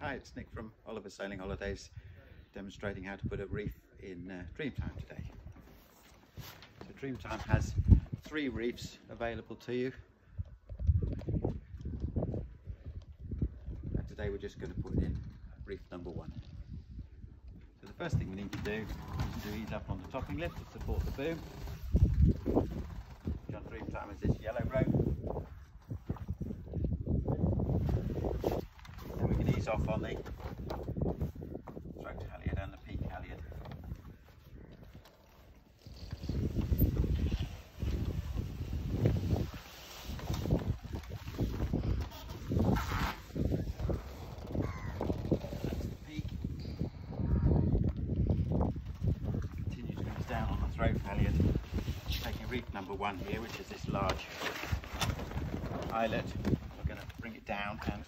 Hi, it's Nick from Oliver Sailing Holidays, demonstrating how to put a reef in Dreamtime today. So Dreamtime has three reefs available to you, and today we're just going to put in reef number one. So the first thing we need to do is to ease up on the topping lift to support the boom, which on Dreamtime is this yellow rope. Off on the throat halyard and the peak halyard. That's the peak. Continue to comes down on the throat halyard, taking reef number one here, which is this large eyelet. We're going to bring it down and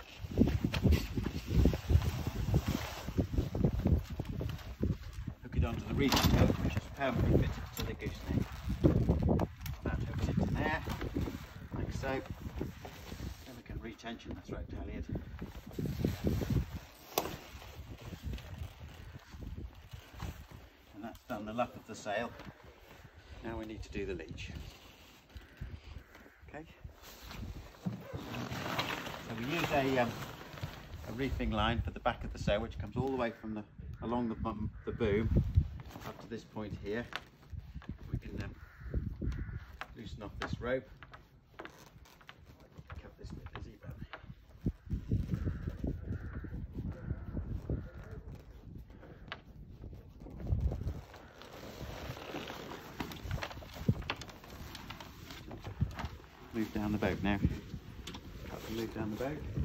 onto the reef hook, which is permanently fitted to the gooseneck. That hooks into there, like so. Then we can re-tension the throat halyard. And that's done the lap of the sail. Now we need to do the leech. Okay. So we use a reefing line for the back of the sail, which comes all the way from along the boom up to this point here. We can then loosen off this rope, cut this bit busy, but move down the boat now. Cut and move down the boat.